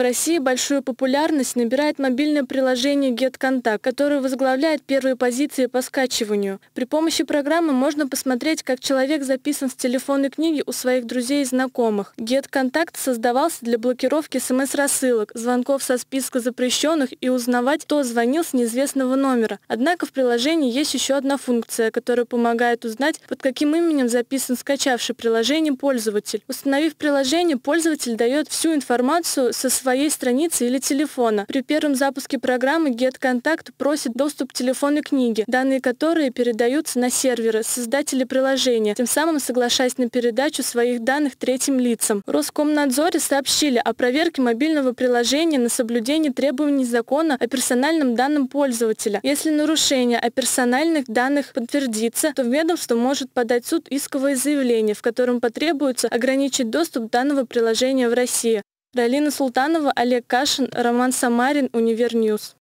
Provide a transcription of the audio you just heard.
В России большую популярность набирает мобильное приложение GetContact, которое возглавляет первые позиции по скачиванию. При помощи программы можно посмотреть, как человек записан с телефонной книги у своих друзей и знакомых. GetContact создавался для блокировки смс-рассылок, звонков со списка запрещенных и узнавать, кто звонил с неизвестного номера. Однако в приложении есть еще одна функция, которая помогает узнать, под каким именем записан скачавший приложение пользователь. Установив приложение, пользователь дает всю информацию со своей страницы или телефона. При первом запуске программы GetContact просит доступ к телефонной книге, данные которой передаются на серверы, создатели приложения, тем самым соглашаясь на передачу своих данных третьим лицам. В Роскомнадзоре сообщили о проверке мобильного приложения на соблюдение требований закона о персональном данном пользователя. Если нарушение о персональных данных подтвердится, то ведомство может подать в суд исковое заявление, в котором потребуется ограничить доступ данного приложения в России. Ралина Султанова, Олег Кашин, Роман Самарин, Универ Ньюс.